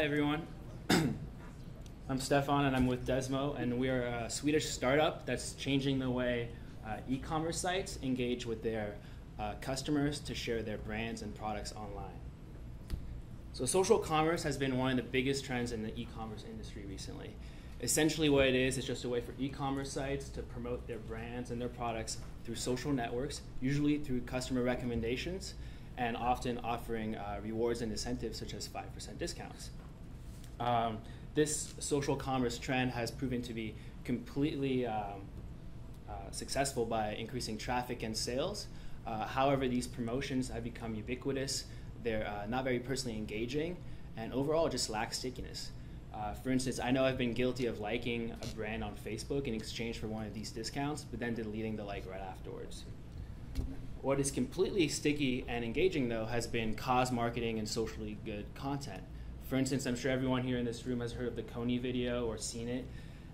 Hi, everyone. I'm Stefan, and I'm with Desmo, and we are a Swedish startup that's changing the way e-commerce sites engage with their customers to share their brands and products online. So social commerce has been one of the biggest trends in the e-commerce industry recently. Essentially what it is just a way for e-commerce sites to promote their brands and their products through social networks, usually through customer recommendations, and often offering rewards and incentives such as 5% discounts. This social commerce trend has proven to be completely successful by increasing traffic and sales. However, these promotions have become ubiquitous. They're not very personally engaging, and overall just lack stickiness. For instance, I know I've been guilty of liking a brand on Facebook in exchange for one of these discounts, but then deleting the like right afterwards. What is completely sticky and engaging, though, has been cause marketing and socially good content. For instance, I'm sure everyone here in this room has heard of the Coney video or seen it,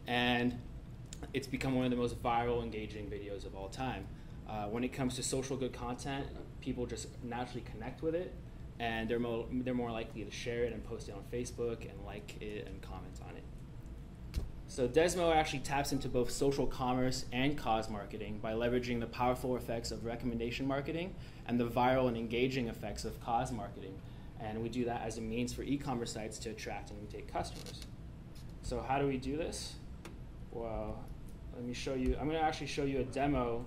and it's become one of the most viral, engaging videos of all time. When it comes to social good content, people just naturally connect with it, and they're more likely to share it and post it on Facebook and like it and comment on it. So Desmo actually taps into both social commerce and cause marketing by leveraging the powerful effects of recommendation marketing and the viral and engaging effects of cause marketing. And we do that as a means for e-commerce sites to attract and retain customers. So how do we do this? Well, let me show you. I'm going to actually show you a demo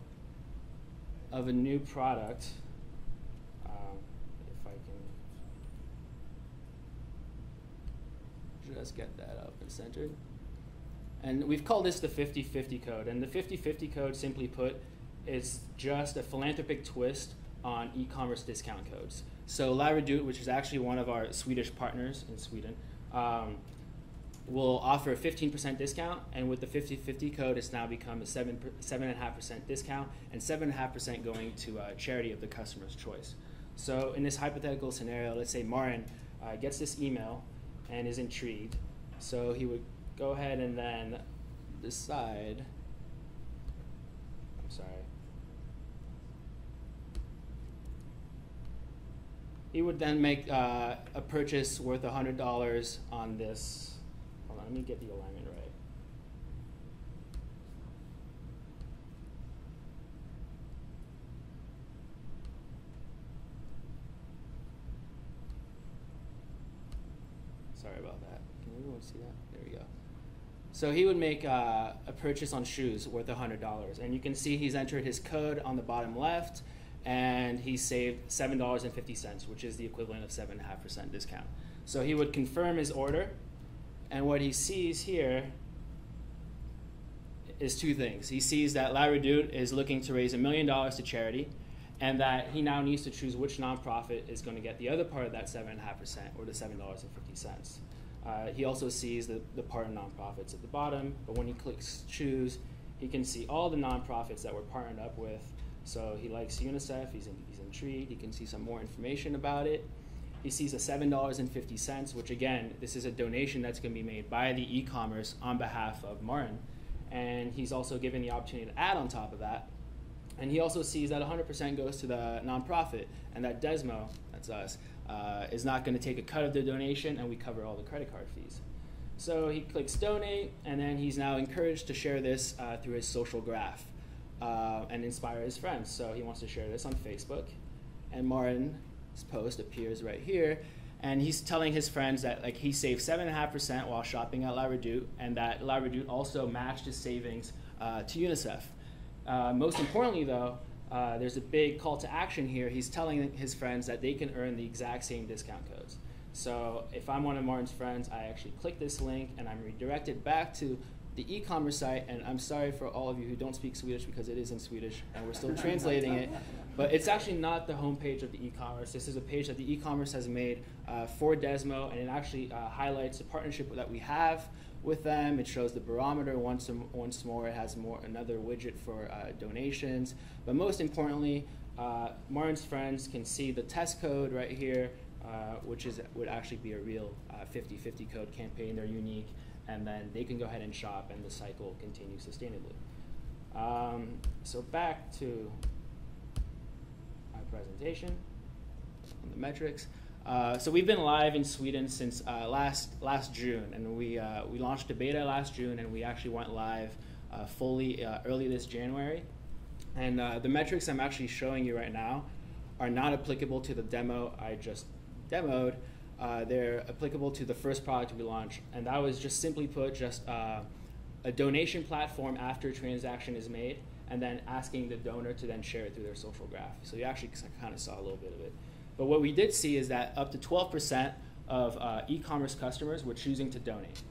of a new product. If I can just get that up and centered. And we've called this the 50-50 code. And the 50-50 code, simply put, is just a philanthropic twist on e-commerce discount codes. So La Redoute, which is actually one of our Swedish partners in Sweden, will offer a 15% discount. And with the 50-50 code, it's now become a 7.5% discount, and 7.5% going to a charity of the customer's choice. So in this hypothetical scenario, let's say Marin gets this email and is intrigued. So he would go ahead and then decide, he would then make a purchase worth $100 on this. Hold on, let me get the alignment right. Sorry about that. Can everyone see that? There we go. So he would make a purchase on shoes worth $100. And you can see he's entered his code on the bottom left, and he saved $7.50, which is the equivalent of 7.5% discount. So he would confirm his order. And what he sees here is two things. He sees that La Redoute is looking to raise $1 million to charity, and that he now needs to choose which nonprofit is going to get the other part of that 7.5%, or the $7.50. He also sees the partner nonprofits at the bottom, but when he clicks choose, he can see all the nonprofits that we're partnered up with. So he likes UNICEF, he's intrigued, he can see some more information about it. He sees a $7.50, which again, this is a donation that's going to be made by the e-commerce on behalf of Marin. And he's also given the opportunity to add on top of that. And he also sees that 100% goes to the nonprofit, and that Desmo, that's us, is not going to take a cut of the donation, and we cover all the credit card fees. So he clicks donate, and then he's now encouraged to share this through his social graph and inspire his friends. So he wants to share this on Facebook, and Marin's post appears right here, and he's telling his friends that he saved 7.5% while shopping at La Redoute, and that La Redoute also matched his savings to UNICEF. Most importantly, though, there's a big call to action here. He's telling his friends that they can earn the exact same discount codes. So if I'm one of Marin's friends, I actually click this link, and I'm redirected back to the e-commerce site. And I'm sorry for all of you who don't speak Swedish, because it is in Swedish, and we're still translating it. But it's actually not the homepage of the e-commerce. This is a page that the e-commerce has made for Desmo, and it actually highlights the partnership that we have with them. It shows the barometer once more. It has another widget for donations. But most importantly, Marin's friends can see the test code right here, which would actually be a real 50-50 code campaign. They're unique. And then they can go ahead and shop, and the cycle continues sustainably. So back to my presentation on the metrics. So we've been live in Sweden since last June, and we launched a beta last June, and we actually went live fully early this January. And the metrics I'm actually showing you right now are not applicable to the demo I just demoed. They're applicable to the first product we launched, and that was just simply put just a donation platform after a transaction is made, and then asking the donor to then share it through their social graph. So you actually kind of saw a little bit of it. But what we did see is that up to 12% of e-commerce customers were choosing to donate.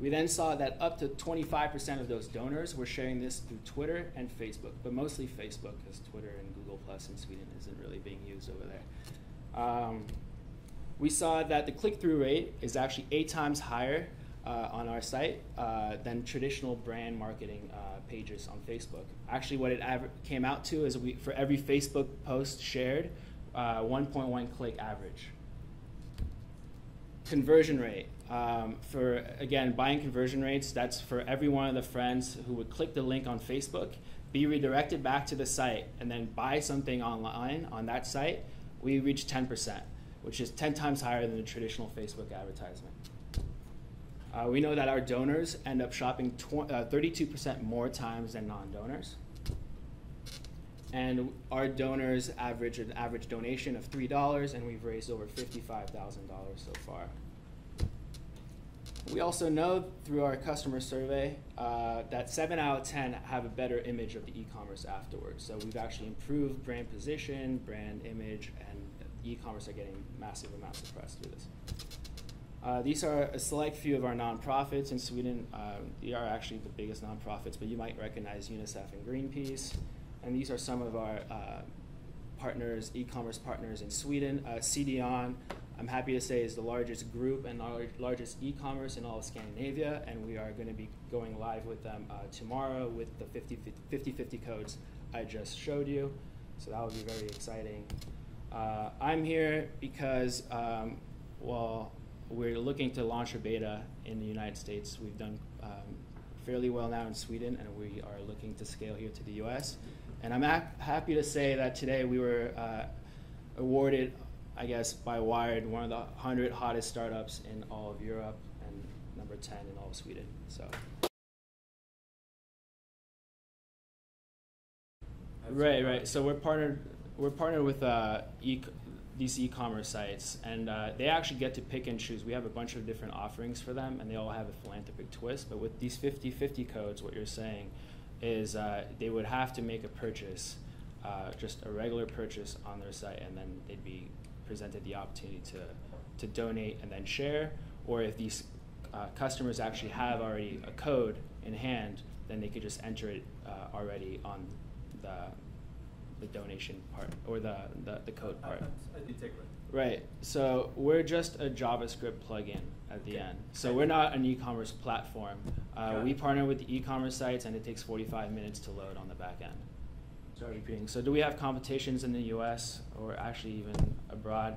We then saw that up to 25% of those donors were sharing this through Twitter and Facebook, but mostly Facebook, because Twitter and Google Plus in Sweden isn't really being used over there. We saw that the click-through rate is actually 8 times higher on our site than traditional brand marketing pages on Facebook. Actually, what it came out to is for every Facebook post shared, 1.1 click average. Conversion rate. For, again, buying conversion rates, that's for every one of the friends who would click the link on Facebook, be redirected back to the site, and then buy something online on that site, we reach 10%, which is 10 times higher than the traditional Facebook advertisement. We know that our donors end up shopping 32% more times than non-donors. And our donors average an average donation of $3, and we've raised over $55,000 so far. We also know through our customer survey that 7 out of 10 have a better image of the e-commerce afterwards. So we've actually improved brand position, brand image, and e-commerce are getting massive amounts of press through this. These are a select few of our nonprofits in Sweden. They are actually the biggest nonprofits, but you might recognize UNICEF and Greenpeace. And these are some of our partners, e-commerce partners in Sweden. CDON, I'm happy to say, is the largest group and largest e-commerce in all of Scandinavia, and we are going to be going live with them tomorrow with the 50/50 codes I just showed you, so that will be very exciting. I'm here because, well, we're looking to launch a beta in the United States. We've done fairly well now in Sweden, and we are looking to scale here to the US. And I'm happy to say that today we were awarded, I guess, by Wired, one of the 100 hottest startups in all of Europe and number 10 in all of Sweden. So, right. So we're partnered with these e-commerce sites, and they actually get to pick and choose. We have a bunch of different offerings for them, and they all have a philanthropic twist. But with these 50/50 codes, what you're saying is they would have to make a purchase, just a regular purchase on their site, and then they'd be presented the opportunity to donate and then share. Or if these customers actually have already a code in hand, then they could just enter it already on the donation part, or the code part. Right, so we're just a JavaScript plugin at the end. So we're not an e-commerce platform. We partner with the e-commerce sites, and it takes 45 minutes to load on the back end. Sorry, repeating. So do we have competitions in the US or actually even abroad?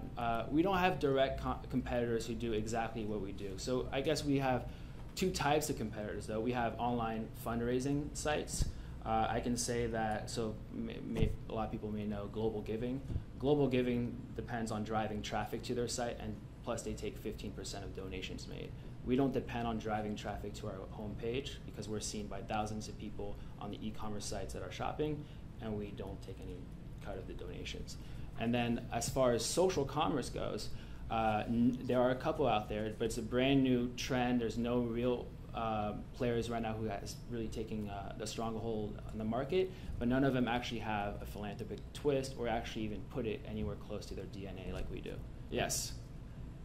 We don't have direct competitors who do exactly what we do. So I guess we have two types of competitors, though. We have online fundraising sites. I can say that, so a lot of people may know Global Giving. Global Giving depends on driving traffic to their site, and plus they take 15% of donations made. We don't depend on driving traffic to our homepage because we're seen by thousands of people on the e-commerce sites that are shopping, and we don't take any cut of the donations. And then as far as social commerce goes, there are a couple out there, but it's a brand new trend. There's no real players right now who is really taking the stronghold on the market, but none of them actually have a philanthropic twist or actually even put it anywhere close to their DNA like we do. Yes.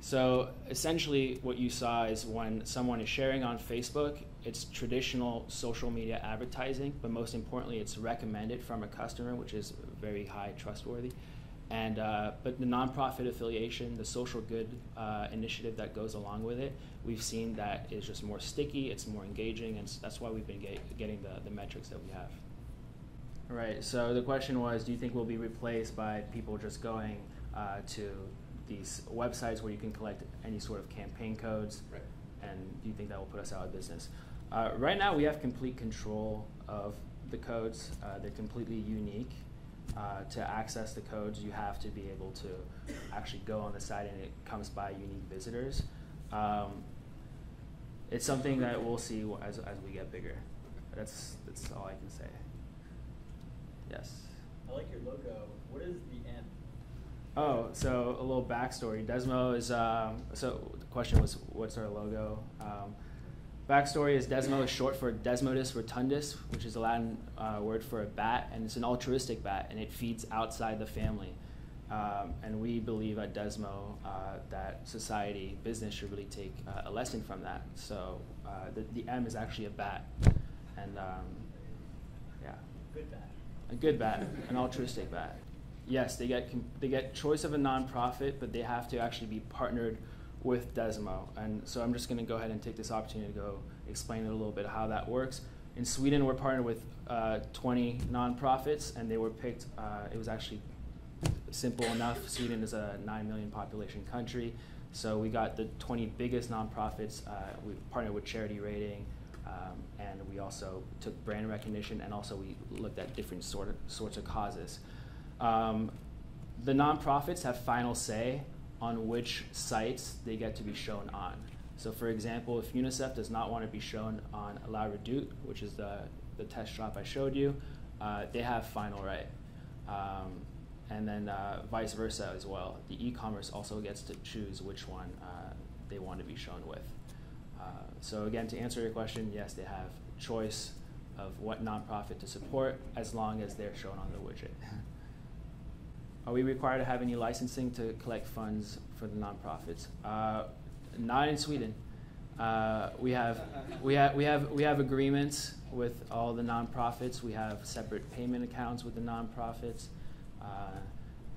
So essentially what you saw is when someone is sharing on Facebook, it's traditional social media advertising, but most importantly, it's recommended from a customer, which is very high trustworthy. And, but the nonprofit affiliation, the social good initiative that goes along with it, we've seen that is just more sticky, it's more engaging, and that's why we've been getting the metrics that we have. All right, so the question was, do you think we'll be replaced by people just going to these websites where you can collect any sort of campaign codes? Right. And do you think that will put us out of business? Right now, we have complete control of the codes. They're completely unique. To access the codes, you have to be able to actually go on the site, and it comes by unique visitors. It's something that we'll see as we get bigger. That's all I can say. Yes? I like your logo. What is the N? Oh, so a little backstory. Desmo is, so the question was, what's our logo? Backstory is Desmo is short for Desmodus rotundus, which is a Latin word for a bat, and it's an altruistic bat, and it feeds outside the family. And we believe at Desmo that society, business should really take a lesson from that. So the M is actually a bat, and yeah. Good bat. A good bat, an altruistic bat. Yes, they get choice of a nonprofit, but they have to actually be partnered with Desmo. And so I'm just going to go ahead and take this opportunity to go explain a little bit how that works. In Sweden, we're partnered with 20 nonprofits, and they were picked. It was actually simple enough. Sweden is a 9 million population country, so we got the 20 biggest nonprofits. We partnered with Charity Rating, and we also took brand recognition, and also we looked at different sorts of causes. The nonprofits have final say on which sites they get to be shown on. So for example, if UNICEF does not want to be shown on La Redoute, which is the test shop I showed you, they have final right. And then vice versa as well. The e-commerce also gets to choose which one they want to be shown with. So again, to answer your question, yes, they have choice of what nonprofit to support as long as they're shown on the widget. Are we required to have any licensing to collect funds for the nonprofits? Not in Sweden. We have agreements with all the nonprofits. We have separate payment accounts with the nonprofits.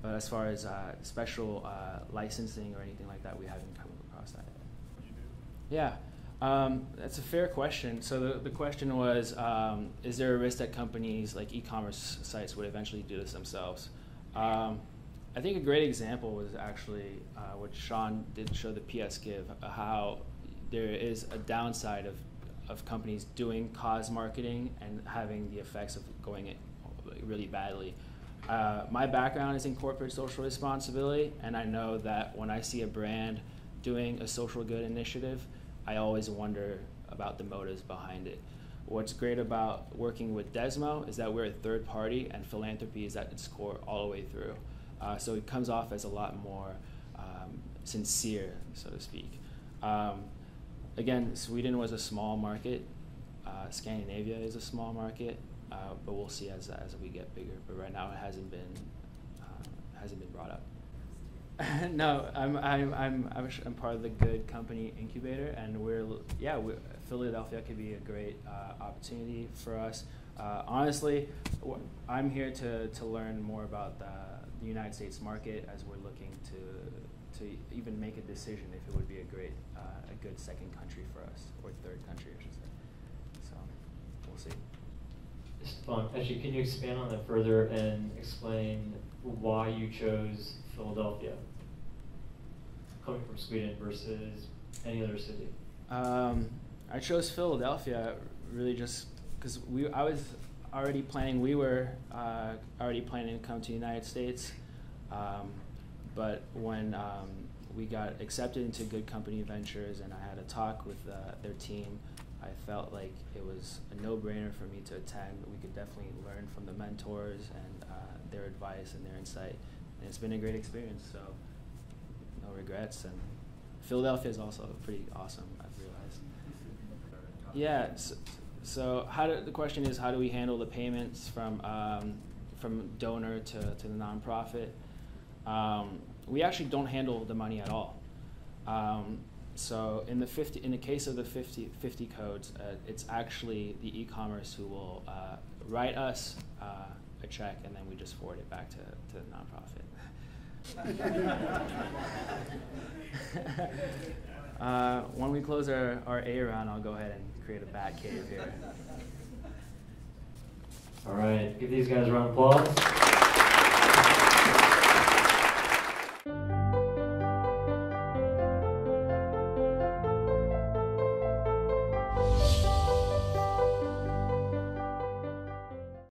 But as far as special licensing or anything like that, we haven't come across that. Yeah, that's a fair question. So the question was, is there a risk that companies like e-commerce sites would eventually do this themselves? I think a great example was actually what Sean did show the PS Give, how there is a downside of companies doing cause marketing and having the effects of going it really badly. My background is in corporate social responsibility, and I know that when I see a brand doing a social good initiative, I always wonder about the motives behind it. What's great about working with Desmo is that we're a third party, and philanthropy is at its core all the way through. So it comes off as a lot more sincere, so to speak. Again, Sweden was a small market. Scandinavia is a small market, but we'll see as we get bigger. But right now, it hasn't been brought up. No, I'm part of the Good Company Incubator, and we're Philadelphia could be a great opportunity for us. Honestly, I'm here to learn more about the United States market as we're looking to even make a decision if it would be a good second country for us, or third country, I should say. So we'll see. Actually, can you expand on that further and explain why you chose Philadelphia, coming from Sweden versus any other city? I chose Philadelphia really just because I was already planning. We were already planning to come to the United States, but when we got accepted into Good Company Ventures and I had a talk with their team, I felt like it was a no-brainer for me to attend. We could definitely learn from the mentors and their advice and their insight. And it's been a great experience, so no regrets. And Philadelphia is also pretty awesome, I've realized. Yeah. So the question is, how do we handle the payments from donor to the nonprofit? We actually don't handle the money at all. So in the case of the 50 codes, it's actually the e-commerce who will write us a check, and then we just forward it back to the nonprofit. When we close our A round, I'll go ahead and create a bat cave here. All right, give these guys a round of applause.